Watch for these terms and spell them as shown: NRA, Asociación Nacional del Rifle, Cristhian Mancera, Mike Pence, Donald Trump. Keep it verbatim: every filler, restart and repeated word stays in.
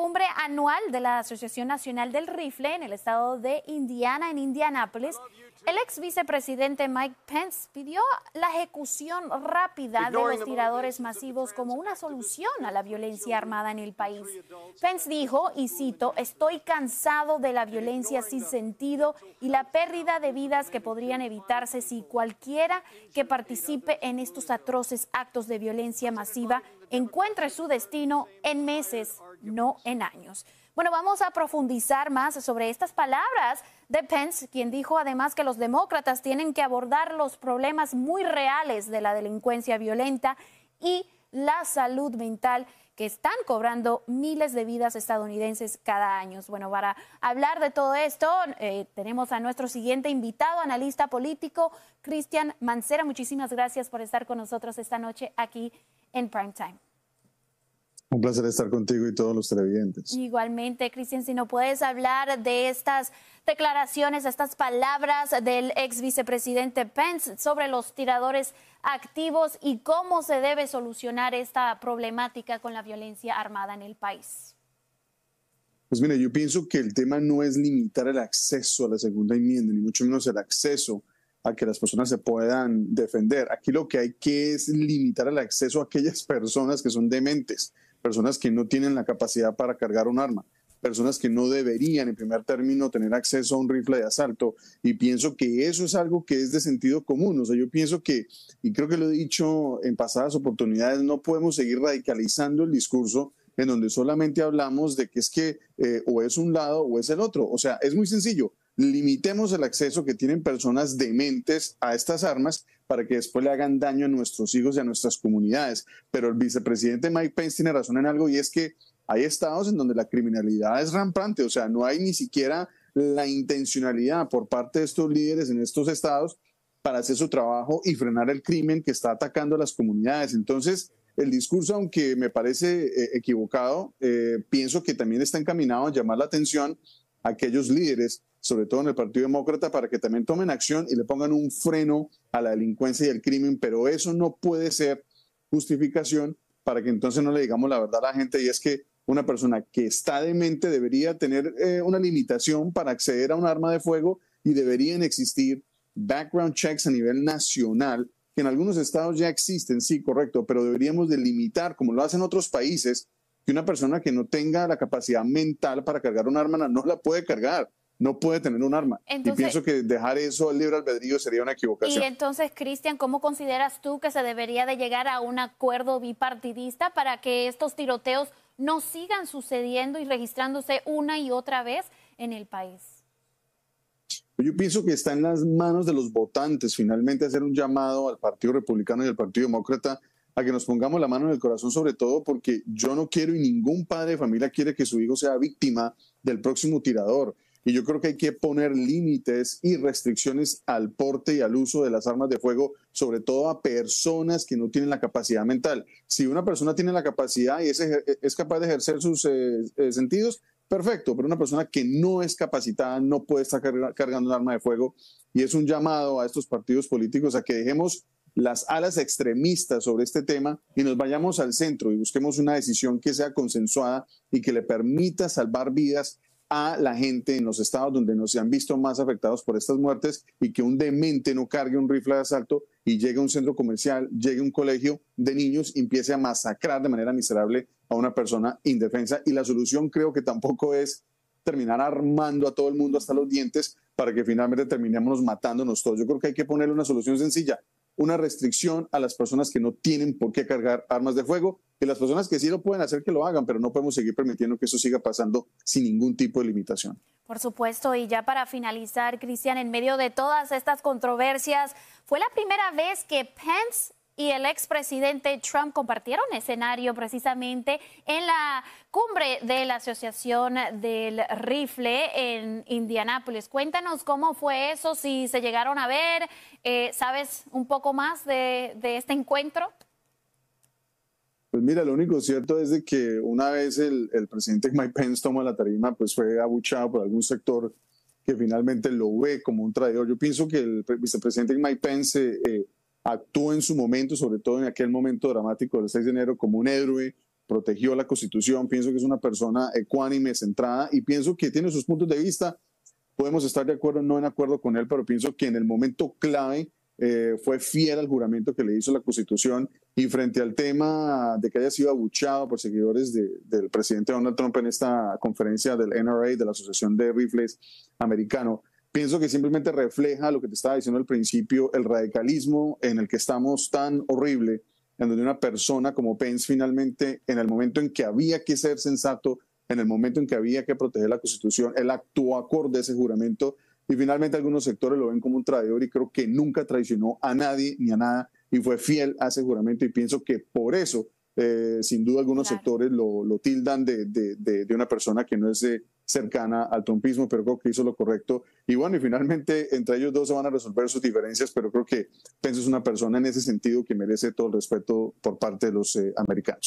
cumbre anual de la Asociación Nacional del Rifle en el estado de Indiana, en Indianápolis, el ex vicepresidente Mike Pence pidió la ejecución rápida de los tiradores masivos como una solución a la violencia armada en el país. Pence dijo, y cito, "Estoy cansado de la violencia sin sentido y la pérdida de vidas que podrían evitarse si cualquiera que participe en estos atroces actos de violencia masiva encuentre su destino en meses, no en años". Bueno, vamos a profundizar más sobre estas palabras de Pence, quien dijo además que los demócratas tienen que abordar los problemas muy reales de la delincuencia violenta y la salud mental que están cobrando miles de vidas estadounidenses cada año. Bueno, para hablar de todo esto, eh, tenemos a nuestro siguiente invitado, analista político, Cristhian Mancera. Muchísimas gracias por estar con nosotros esta noche aquí en Primetime. Un placer estar contigo y todos los televidentes. Igualmente, Cristhian, si no puedes hablar de estas declaraciones, estas palabras del ex vicepresidente Pence sobre los tiradores activos y cómo se debe solucionar esta problemática con la violencia armada en el país. Pues mira, yo pienso que el tema no es limitar el acceso a la segunda enmienda, ni mucho menos el acceso a que las personas se puedan defender. Aquí lo que hay que es limitar el acceso a aquellas personas que son dementes, personas que no tienen la capacidad para cargar un arma, personas que no deberían, en primer término, tener acceso a un rifle de asalto. Y pienso que eso es algo que es de sentido común. O sea, yo pienso que, y creo que lo he dicho en pasadas oportunidades, no podemos seguir radicalizando el discurso en donde solamente hablamos de que es que eh, o es un lado o es el otro. O sea, es muy sencillo. Limitemos el acceso que tienen personas dementes a estas armas para que después le hagan daño a nuestros hijos y a nuestras comunidades. Pero el vicepresidente Mike Pence tiene razón en algo, y es que hay estados en donde la criminalidad es rampante. O sea, no hay ni siquiera la intencionalidad por parte de estos líderes en estos estados para hacer su trabajo y frenar el crimen que está atacando a las comunidades. Entonces, el discurso, aunque me parece eh, equivocado, eh, pienso que también está encaminado a llamar la atención a aquellos líderes, sobre todo en el Partido Demócrata, para que también tomen acción y le pongan un freno a la delincuencia y al crimen. Pero eso no puede ser justificación para que entonces no le digamos la verdad a la gente, y es que una persona que está demente debería tener eh, una limitación para acceder a un arma de fuego, y deberían existir background checks a nivel nacional, que en algunos estados ya existen, sí, correcto, pero deberíamos delimitar, como lo hacen otros países, que una persona que no tenga la capacidad mental para cargar un arma no la puede cargar. No puede tener un arma. Entonces, y pienso que dejar eso al libre albedrío sería una equivocación. Y entonces, Cristhian, ¿cómo consideras tú que se debería de llegar a un acuerdo bipartidista para que estos tiroteos no sigan sucediendo y registrándose una y otra vez en el país? Yo pienso que está en las manos de los votantes finalmente hacer un llamado al Partido Republicano y al Partido Demócrata a que nos pongamos la mano en el corazón, sobre todo porque yo no quiero y ningún padre de familia quiere que su hijo sea víctima del próximo tirador. Y yo creo que hay que poner límites y restricciones al porte y al uso de las armas de fuego, sobre todo a personas que no tienen la capacidad mental. Si una persona tiene la capacidad y es, es capaz de ejercer sus eh, eh, sentidos, perfecto, pero una persona que no es capacitada no puede estar carga, cargando un arma de fuego. Y es un llamado a estos partidos políticos a que dejemos las alas extremistas sobre este tema y nos vayamos al centro y busquemos una decisión que sea consensuada y que le permita salvar vidas a la gente en los estados donde no se han visto más afectados por estas muertes, y que un demente no cargue un rifle de asalto y llegue a un centro comercial, llegue a un colegio de niños y empiece a masacrar de manera miserable a una persona indefensa. Y la solución creo que tampoco es terminar armando a todo el mundo hasta los dientes para que finalmente terminemos matándonos todos. Yo creo que hay que ponerle una solución sencilla, una restricción a las personas que no tienen por qué cargar armas de fuego, y las personas que sí lo pueden hacer que lo hagan, pero no podemos seguir permitiendo que eso siga pasando sin ningún tipo de limitación. Por supuesto, y ya para finalizar, Cristhian, en medio de todas estas controversias, fue la primera vez que Pence y el expresidente Trump compartieron escenario precisamente en la cumbre de la Asociación del Rifle en Indianápolis. Cuéntanos cómo fue eso, si se llegaron a ver, eh, ¿sabes un poco más de, de este encuentro? Pues mira, lo único cierto es de que una vez el, el presidente Mike Pence toma la tarima, pues fue abuchado por algún sector que finalmente lo ve como un traidor. Yo pienso que el vicepresidente Mike Pence eh, actuó en su momento, sobre todo en aquel momento dramático del seis de enero, como un héroe, protegió la Constitución, pienso que es una persona ecuánime, centrada, y pienso que tiene sus puntos de vista. Podemos estar de acuerdo o no en acuerdo con él, pero pienso que en el momento clave eh, fue fiel al juramento que le hizo la Constitución, y frente al tema de que haya sido abucheado por seguidores de, del presidente Donald Trump en esta conferencia del N R A, de la Asociación de Rifles Americano, pienso que simplemente refleja lo que te estaba diciendo al principio, el radicalismo en el que estamos tan horrible, en donde una persona como Pence finalmente, en el momento en que había que ser sensato, en el momento en que había que proteger la Constitución, él actuó acorde a ese juramento, y finalmente algunos sectores lo ven como un traidor, y creo que nunca traicionó a nadie ni a nada, y fue fiel a ese juramento, y pienso que por eso, eh, sin duda, algunos claro. sectores lo, lo tildan de, de, de, de una persona que no es de... cercana al trumpismo, pero creo que hizo lo correcto. Y bueno, y finalmente entre ellos dos se van a resolver sus diferencias, pero creo que Pence es una persona en ese sentido que merece todo el respeto por parte de los eh, americanos.